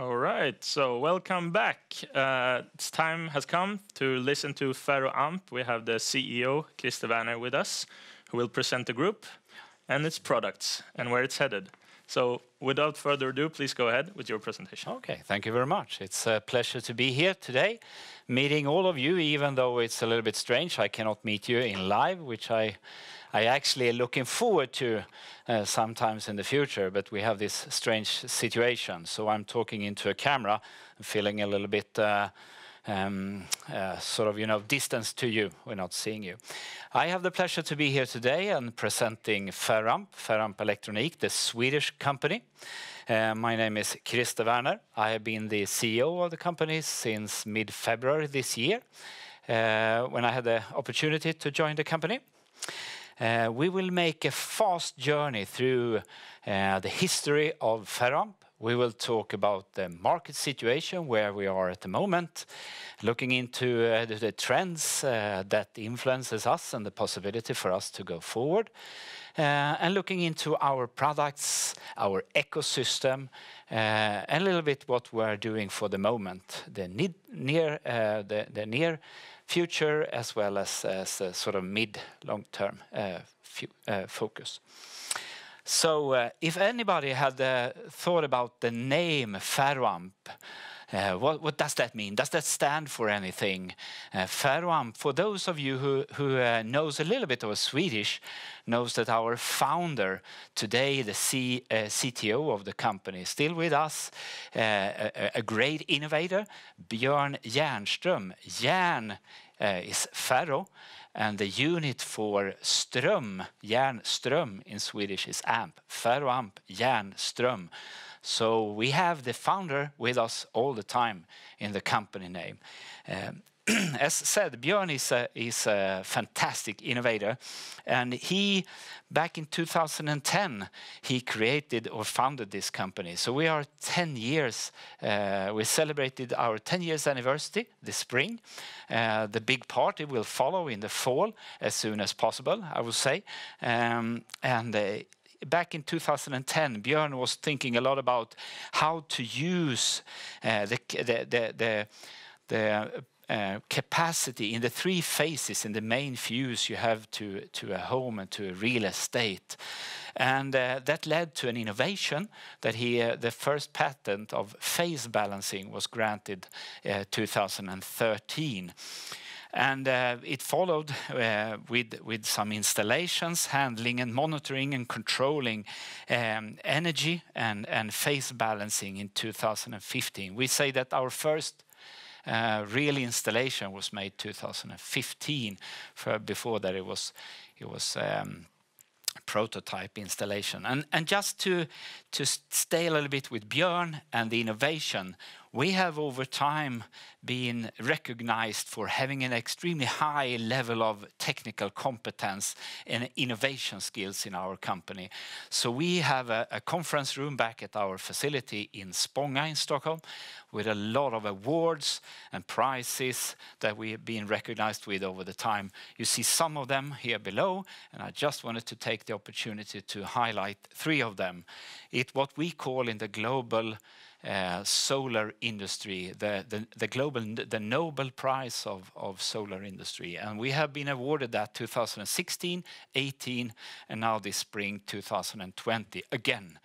All right, so welcome back. It's time has come to listen to Ferroamp. We have the CEO, Krister Werner, with us, who will present the group and its products and where it's headed. So without further ado, please go ahead with your presentation. Okay, thank you very much. It's a pleasure to be here today, meeting all of you, even though it's a little bit strange. I cannot meet you in live, which I actually looking forward to sometimes in the future, but we have this strange situation. So I'm talking into a camera, feeling a little bit sort of, you know, distance to you. We're not seeing you. I have the pleasure to be here today and presenting Ferroamp Elektronik, the Swedish company. My name is Krister Werner. I have been the CEO of the company since mid-February this year, when I had the opportunity to join the company. We will make a fast journey through the history of Ferroamp. We will talk about the market situation, where we are at the moment, looking into the trends that influences us and the possibility for us to go forward, and looking into our products, our ecosystem, and a little bit what we're doing for the moment, the near future, as well as a sort of mid-long-term focus. So if anybody had thought about the name Ferroamp, what does that mean? Does that stand for anything? Ferroamp, for those of you who knows a little bit of Swedish, knows that our founder, today the CTO of the company, still with us, a great innovator, Björn Järnström. Järn is ferro, and the unit for ström, järnström in Swedish, is amp. Ferroamp, järnström. So we have the founder with us all the time in the company name. As said, Björn is a fantastic innovator, and he, back in 2010, he created or founded this company. So we are 10 years, we celebrated our 10 years anniversary this spring. The big party will follow in the fall as soon as possible, I would say. Back in 2010, Björn was thinking a lot about how to use the capacity in the three phases in the main fuse you have to a home and to a real estate. And that led to an innovation that he, the first patent of phase balancing was granted 2013. And it followed with some installations, handling and monitoring and controlling energy and phase balancing in 2015. We say that our first real installation was made 2015. Before that, it was prototype installation. And just to stay a little bit with Björn and the innovation, we have over time been recognized for having an extremely high level of technical competence and innovation skills in our company. So we have a conference room back at our facility in Spånga in Stockholm with a lot of awards and prizes that we have been recognized with over the time. You see some of them here below, and I just wanted to take the opportunity to highlight three of them. It's what we call in the global solar industry, the global, the Nobel Prize of solar industry. And we have been awarded that 2016, 18, and now this spring, 2020, again.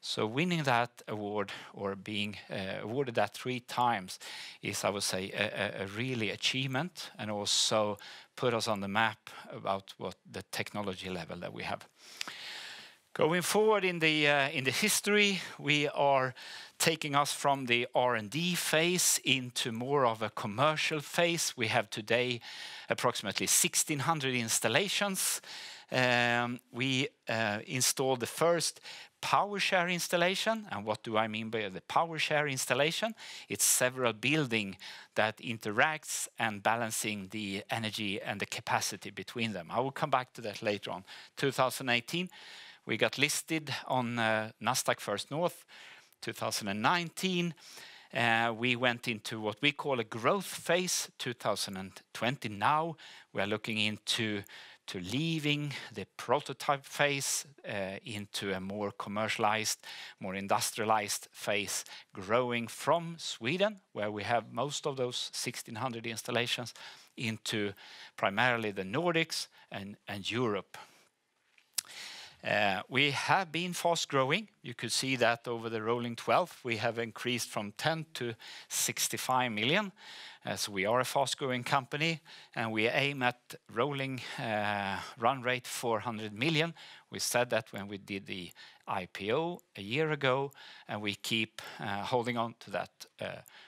So winning that award, or being awarded that 3 times, is, I would say, a really achievement, and also put us on the map about what the technology level that we have. Going forward in the history, we are taking us from the R&D phase into more of a commercial phase. We have today approximately 1,600 installations. We installed the first PowerShare installation. And what do I mean by the PowerShare installation? It's several buildings that interacts and balancing the energy and the capacity between them. I will come back to that later on. 2018, we got listed on Nasdaq First North. 2019, we went into what we call a growth phase. 2020 now, we are looking into to leaving the prototype phase into a more commercialized, more industrialized phase, growing from Sweden, where we have most of those 1,600 installations, into primarily the Nordics and Europe. We have been fast growing. You could see that over the rolling 12, we have increased from 10 to 65 million. So we are a fast growing company, and we aim at rolling run rate 400 million. We said that when we did the IPO a year ago, and we keep holding on to that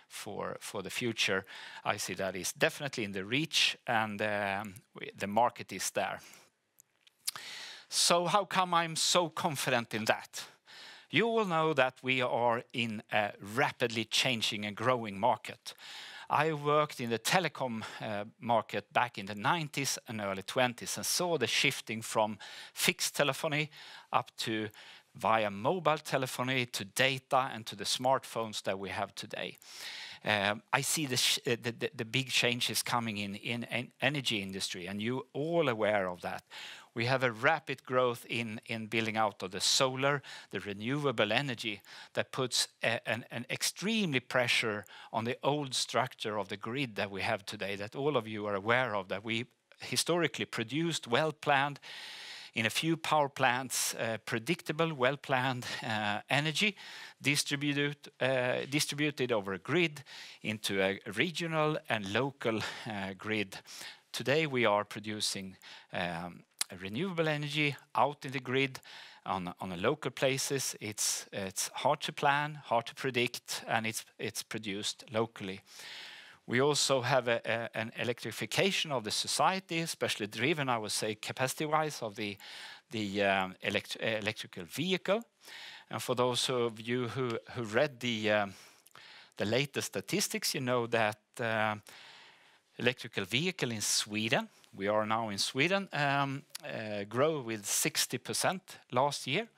for the future. I see that is definitely in the reach, and the market is there. So how come I'm so confident in that? You all know that we are in a rapidly changing and growing market. I worked in the telecom market back in the 90s and early 20s and saw the shifting from fixed telephony up to via mobile telephony to data and to the smartphones that we have today. I see the big changes coming in energy industry, and you're all aware of that. We have a rapid growth in building out of the solar, the renewable energy that puts an extremely pressure on the old structure of the grid that we have today, that all of you are aware of, that we historically produced well-planned, in a few power plants, predictable, well-planned energy distributed over a grid into a regional and local grid. Today we are producing renewable energy out in the grid on a local places. It's hard to plan, hard to predict, and it's produced locally. We also have an electrification of the society, especially driven, I would say, capacity-wise, of the electrical vehicle. And for those of you who read the latest statistics, you know that electrical vehicle in Sweden, we are now in Sweden, grow with 60% last year.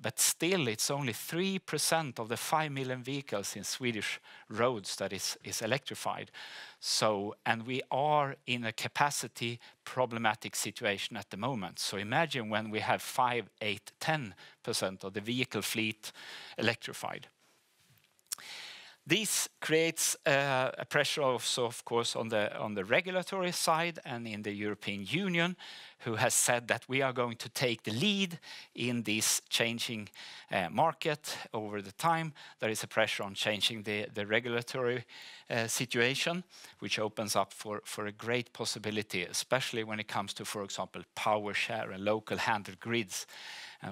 But still, it's only 3% of the 5 million vehicles in Swedish roads that is electrified. So, and we are in a capacity problematic situation at the moment. So imagine when we have 5, 8, 10% of the vehicle fleet electrified. This creates a pressure also, of course, on the regulatory side and in the European Union, who has said that we are going to take the lead in this changing market over the time. There is a pressure on changing the regulatory situation, which opens up for a great possibility, especially when it comes to, for example, power share and local handled grids,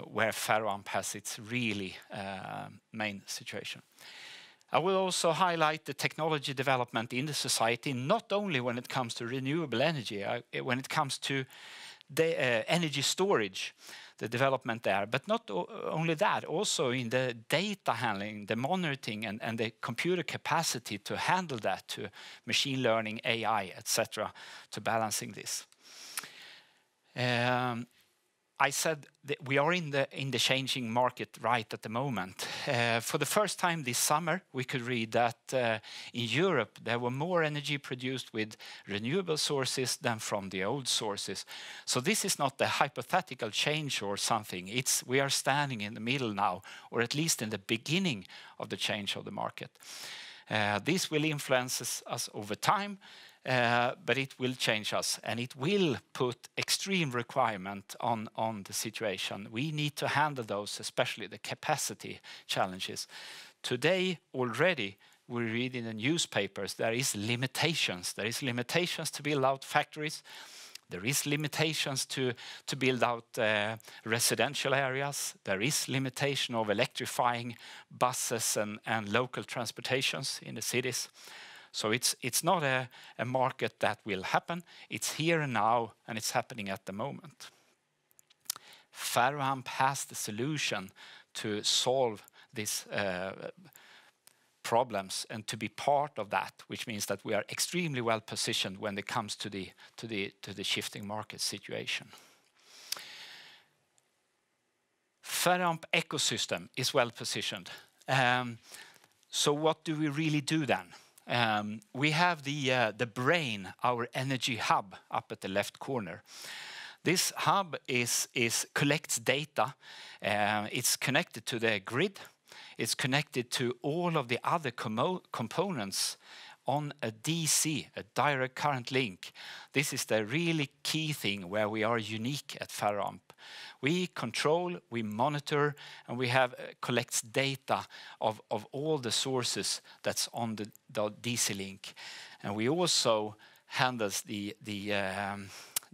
where Ferroamp has its really main situation. I will also highlight the technology development in the society, not only when it comes to renewable energy, when it comes to the energy storage, the development there, but not only that, also in the data handling, the monitoring, and the computer capacity to handle that, to machine learning, AI, etc., to balancing this. I said that we are in the changing market right at the moment. For the first time this summer, we could read that in Europe there were more energy produced with renewable sources than from the old sources. So this is not a hypothetical change or something. We are standing in the middle now, or at least in the beginning of the change of the market. This will influence us over time. But it will change us, and it will put extreme requirement on the situation. We need to handle those, especially the capacity challenges. Today already, we read in the newspapers, there is limitations. There is limitations to build out factories. There is limitations to build out residential areas. There is limitation of electrifying buses and local transportations in the cities. So it's not a market that will happen. It's here and now, and it's happening at the moment. Ferroamp has the solution to solve these problems and to be part of that, which means that we are extremely well positioned when it comes to the shifting market situation. Ferroamp ecosystem is well positioned. So what do we really do then? We have the brain, our energy hub, up at the left corner. This hub collects data. It's connected to the grid. It's connected to all of the other components on a DC, a direct current link. This is the really key thing where we are unique at Ferroamp. We control, we monitor, and we have collects data of all the sources that's on the DC link. And we also handles the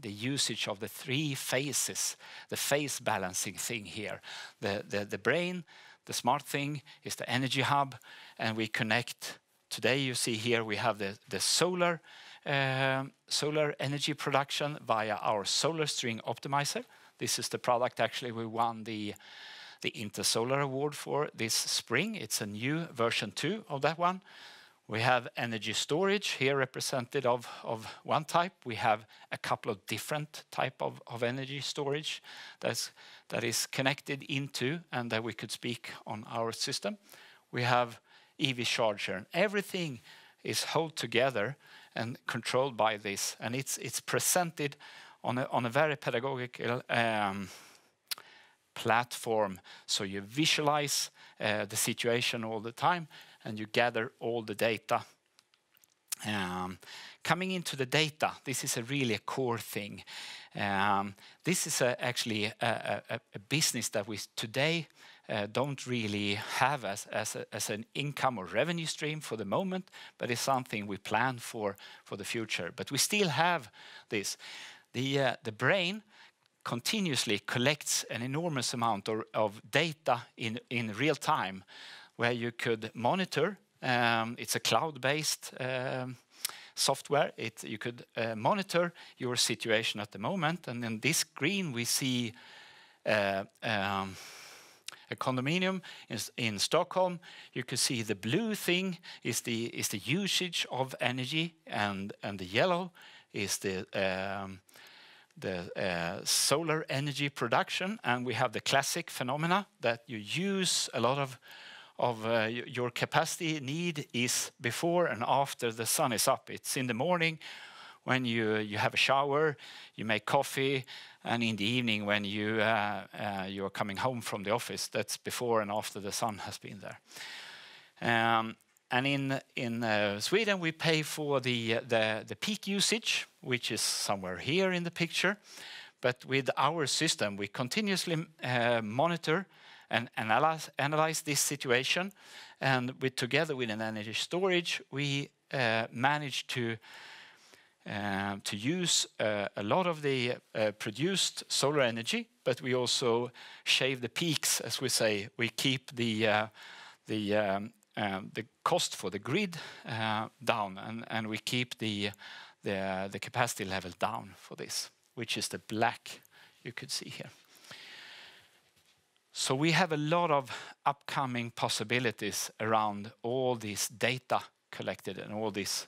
usage of the three phases, the phase balancing thing here. The brain, the smart thing is the energy hub, and we connect. Today you see here we have the solar energy production via our SolarString optimizer. This is the product actually we won the InterSolar award for this spring. It's a new version 2 of that one. We have energy storage here represented of one type. We have a couple of different type of energy storage that is connected into and that we could speak on our system. We have EV charger. Everything is held together and controlled by this, and it's presented on a very pedagogical platform. So you visualize the situation all the time, and you gather all the data. Coming into the data, this is really a core thing. This is actually a business that we today don't really have as an income or revenue stream for the moment, but it's something we plan for the future. But we still have this. The brain continuously collects an enormous amount of data in real time, where you could monitor. It's a cloud-based software. You could monitor your situation at the moment. And in this screen, we see a condominium in Stockholm. You can see the blue thing is the usage of energy, and the yellow is the solar energy production. And we have the classic phenomena that you use a lot of your capacity need is before and after the sun is up. It's in the morning when you have a shower, you make coffee, and in the evening when you're coming home from the office. That's before and after the sun has been there. And in Sweden, we pay for the peak usage, which is somewhere here in the picture. But with our system, we continuously monitor and analyze this situation, and together with an energy storage, we manage to use a lot of the produced solar energy, but we also shave the peaks, as we say. We keep the cost for the grid down, and we keep the capacity level down for this, which is the black you could see here. So we have a lot of upcoming possibilities around all this data collected and all this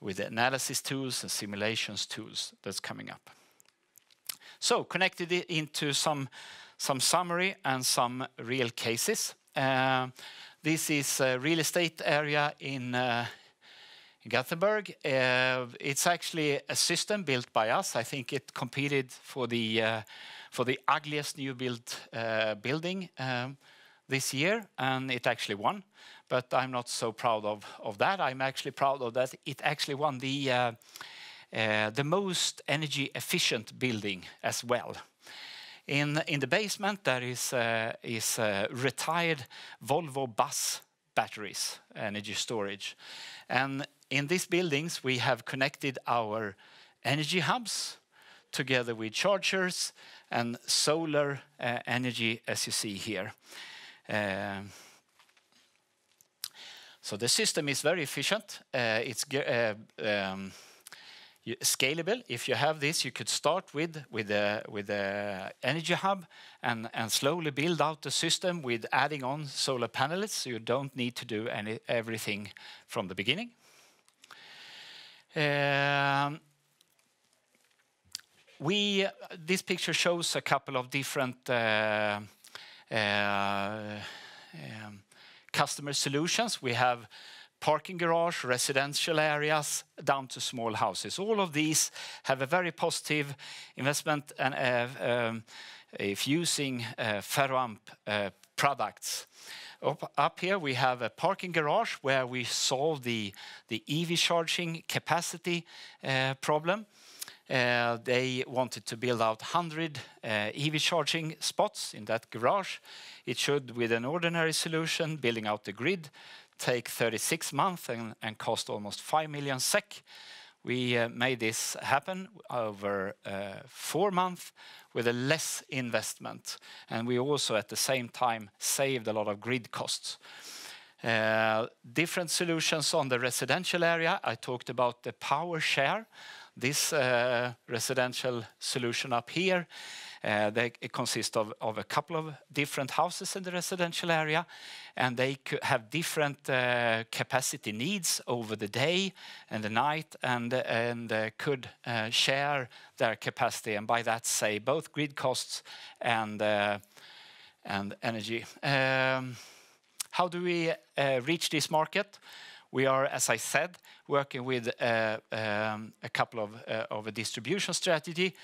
with analysis tools and simulations tools that's coming up. So connected it into some summary and some real cases. This is a real estate area in Gothenburg. It's actually a system built by us. I think it competed for the ugliest new built building this year, and it actually won. But I'm not so proud of that. I'm actually proud of that it actually won the most energy efficient building as well. In the basement there is retired Volvo bus batteries, energy storage, and in these buildings we have connected our energy hubs together with chargers and solar energy, as you see here. So the system is very efficient. It's scalable. If you have this, you could start with the energy hub and slowly build out the system with adding on solar panels. So you don't need to do everything from the beginning. This picture shows a couple of different customer solutions. We have parking garage, residential areas, down to small houses. All of these have a very positive investment and if using Ferroamp products. Up here we have a parking garage where we solve the EV charging capacity problem. They wanted to build out 100 EV charging spots in that garage. It should, with an ordinary solution, building out the grid, take 36 months and cost almost 5 million SEK. We made this happen over 4 months with a less investment. And we also, at the same time, saved a lot of grid costs. Different solutions on the residential area. I talked about the power share. This residential solution up here, it consists of a couple of different houses in the residential area, and they could have different capacity needs over the day and the night, and could share their capacity, and by that save both grid costs and energy. How do we reach this market? We are, as I said, working with a couple of a distribution strategy.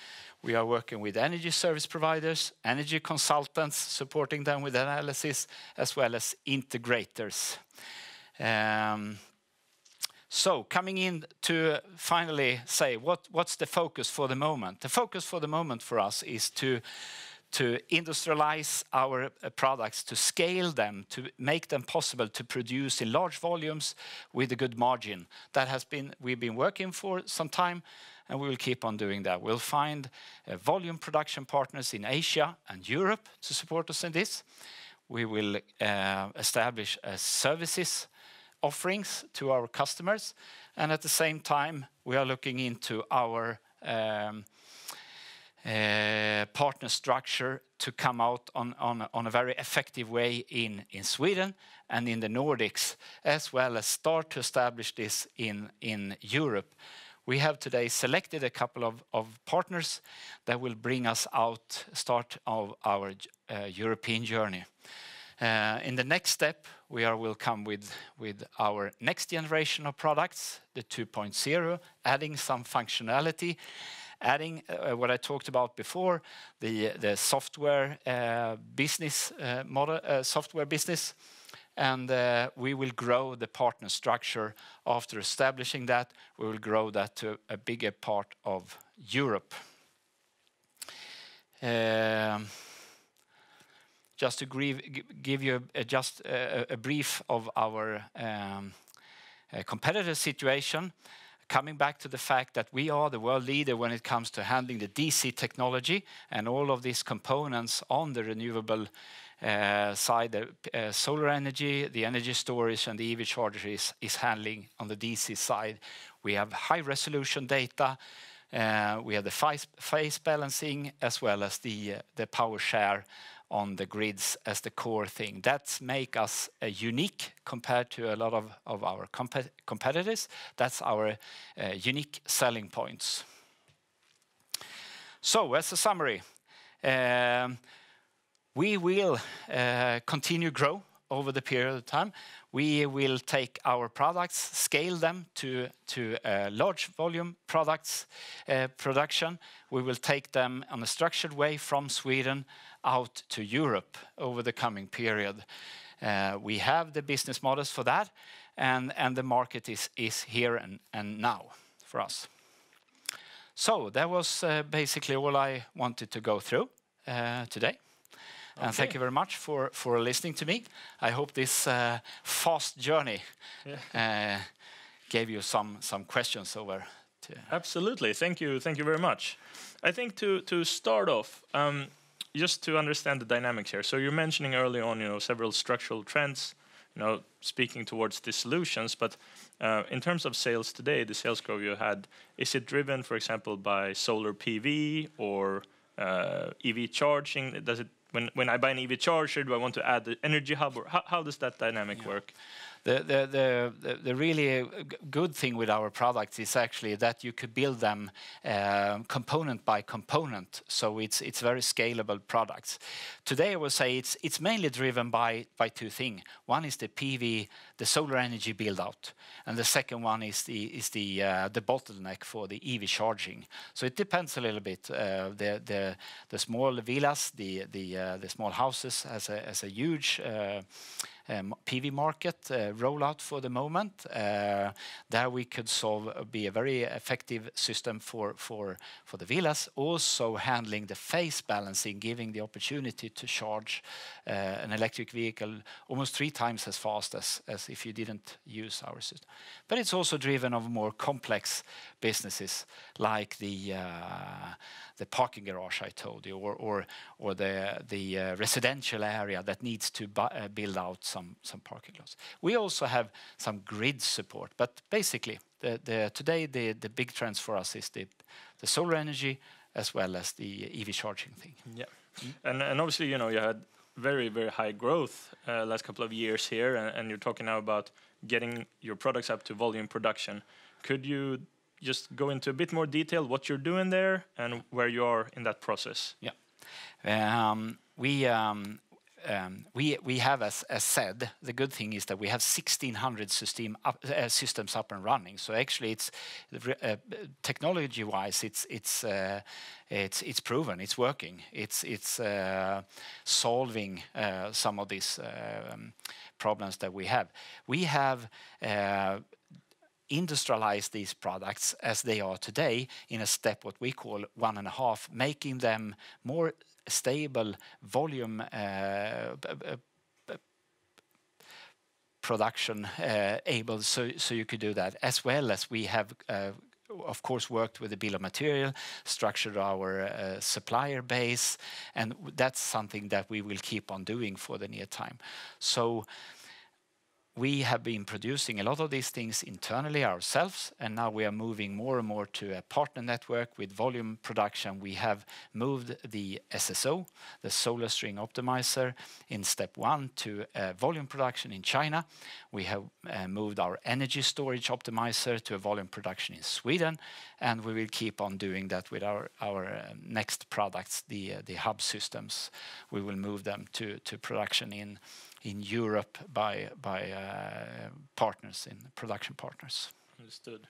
We are working with energy service providers, energy consultants, supporting them with analysis, as well as integrators. So coming in to finally say, what's the focus for the moment? The focus for the moment for us is to industrialize our products, to scale them, to make them possible to produce in large volumes with a good margin. That has been, we've been working for some time, and we will keep on doing that. We'll find volume production partners in Asia and Europe to support us in this. We will establish services offerings to our customers. And at the same time, we are looking into our partner structure to come out on a very effective way in Sweden and in the Nordics, as well as start to establish this in Europe. We have today selected a couple of partners that will bring us out, start of our European journey. In the next step, will come with our next generation of products, the 2.0, adding some functionality, adding what I talked about before, the software business model, software business, and we will grow the partner structure. After establishing that, we will grow that to a bigger part of Europe. Just to give you just a brief of our competitor situation. Coming back to the fact that we are the world leader when it comes to handling the DC technology and all of these components on the renewable side, the solar energy, the energy storage, and the EV charger is handling on the DC side. We have high resolution data. We have the phase balancing, as well as the power share on the grids as the core thing. That makes us unique compared to a lot of our competitors. That's our unique selling points. So as a summary, we will continue grow over the period of time. We will take our products, scale them to large volume products production. We will take them on a structured way from Sweden out to Europe over the coming period. We have the business models for that, and the market is here and now for us. So that was basically all I wanted to go through today. Okay. And thank you very much for listening to me. I hope this fast journey gave you some questions over. Absolutely, thank you very much. I think to start off, just to understand the dynamics here. So you're mentioning early on, several structural trends, speaking towards the solutions. But in terms of sales today, the sales growth you had, is it driven, for example, by solar PV or EV charging? Does it When I buy an EV charger, do I want to add the energy hub? Or how does that dynamic work? the really good thing with our products is actually that you could build them component by component, so it's very scalable products. Today I would say it's mainly driven by two things. One is the PV, the solar energy build out, and the second one is the bottleneck for the EV charging. So it depends a little bit. The small villas, the small houses as a huge PV market rollout for the moment. There we could be a very effective system for the villas, also handling the phase balancing, giving the opportunity to charge an electric vehicle almost 3 times as fast as if you didn't use our system. But it's also driven of more complex businesses like the parking garage I told you, or the residential area that needs to build out some parking lots. We also have some grid support, but basically today the big trends for us is the solar energy as well as the EV charging thing. Yeah, and obviously, you know, you had very, very high growth last couple of years here, and you're talking now about getting your products up to volume production. Could you just go into a bit more detail what you're doing there and where you are in that process? Yeah, we have, as said, the good thing is that we have 1,600 systems up and running. So actually, it's technology-wise, it's proven, it's working, it's solving some of these problems that we have. We have industrialize these products as they are today in a step what we call 1.5, making them more stable volume production able, so you could do that, as well as we have of course worked with the bill of material, structured our supplier base, and that's something that we will keep on doing for the near time. So we have been producing a lot of these things internally ourselves, and now we are moving more and more to a partner network with volume production. We have moved the SSO, the SolarString optimizer, in step 1 to volume production in China. We have moved our energy storage optimizer to a volume production in Sweden, and we will keep on doing that with our next products, the hub systems. We will move them to production in Europe by partners, in production partners. Understood.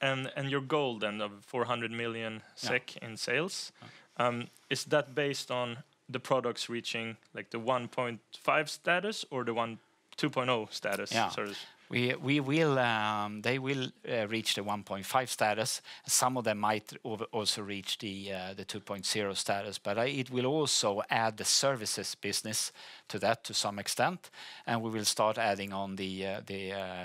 And your goal then of 400 million SEK in sales, is that based on the products reaching like the 1.5 status or the 2.0 status? Yeah. Sort of? We will. They will reach the 1.5 status. Some of them might also reach the 2.0 status. But it will also add the services business to that to some extent, and we will start adding on the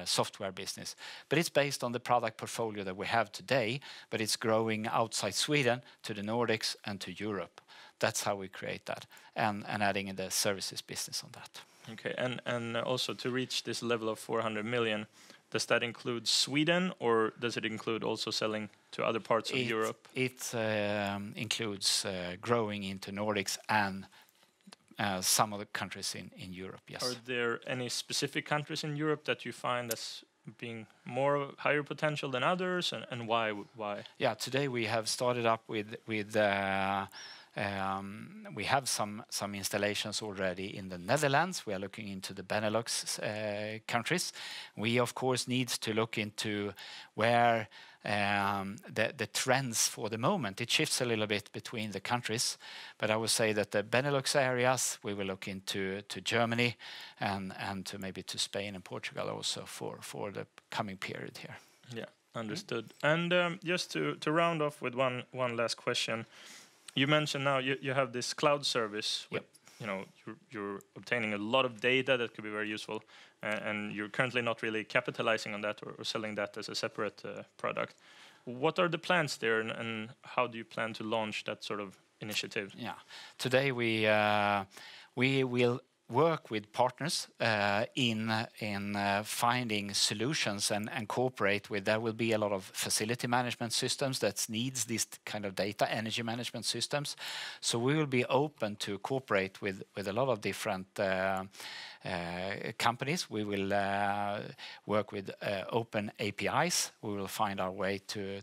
software business. But it's based on the product portfolio that we have today. But it's growing outside Sweden to the Nordics and to Europe. That's how we create that, and adding in the services business on that. Okay, and also to reach this level of 400 million, does that include Sweden, or does it include also selling to other parts of Europe? It includes growing into Nordics and some of the countries in Europe, yes. Are there any specific countries in Europe that you find as being more higher potential than others, and why? Yeah, today we have started up with we have some installations already in the Netherlands. We are looking into the Benelux countries. We of course need to look into where the trends for the moment. It shifts a little bit between the countries, but I would say that the Benelux areas, we will look into Germany and to maybe to Spain and Portugal also for the coming period here. Yeah, understood. And just to round off with one last question. You mentioned now you have this cloud service. With, you know, you're obtaining a lot of data that could be very useful, and you're currently not really capitalizing on that or selling that as a separate product. What are the plans there, and how do you plan to launch that sort of initiative? Yeah, today we will work with partners in finding solutions and cooperate with. There will be a lot of facility management systems that needs this kind of data, energy management systems. So we will be open to cooperate with a lot of different companies. We will work with open APIs. We will find our way to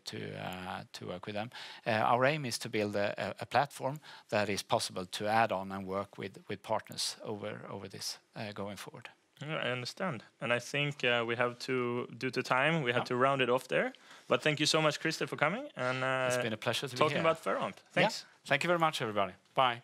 work with them. Our aim is to build a platform that is possible to add on and work with partners over this going forward. Yeah, I understand, and I think we have to, due to time, we have to round it off there. But thank you so much, Krister, for coming and it's been a pleasure to be here. Talking about Ferroamp. Thanks. Yeah. Thank you very much, everybody. Bye.